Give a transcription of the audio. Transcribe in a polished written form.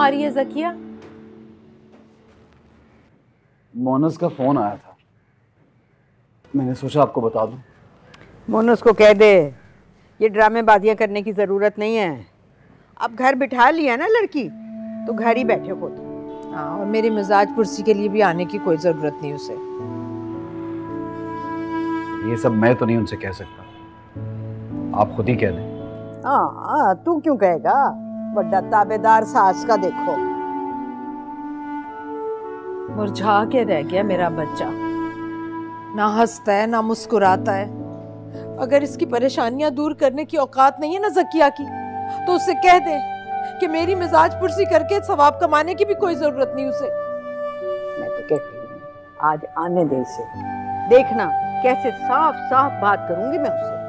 आ रही है ज़किया? मोनस का फोन आया था, मैंने सोचा आपको बता दूं। मोनस को कह दे ये ड्रामेबाजियां करने की जरूरत नहीं है। अब घर बिठा लिया ना लड़की, तो घर ही बैठे हो तुम। हाँ, और मेरी मिजाज कुर्सी के लिए भी आने की कोई जरूरत नहीं उसे। ये सब मैं तो नहीं उनसे कह सकता, आप खुद ही कह दें। हाँ, तू क्यों कहेगा? बड़ा ताबेदार सास का देखो, मुरझा के रह गया मेरा बच्चा, ना हंसता है ना मुस्कुराता है। अगर इसकी परेशानियां दूर करने की औकात नहीं है ना ज़किया की, तो उसे कह दे कि मेरी मिजाज पुरसी करके सवाब कमाने की भी कोई जरूरत नहीं उसे। मैं तो कहती हूँ आज आने दे इसे, देखना कैसे साफ साफ बात करूंगी मैं उससे।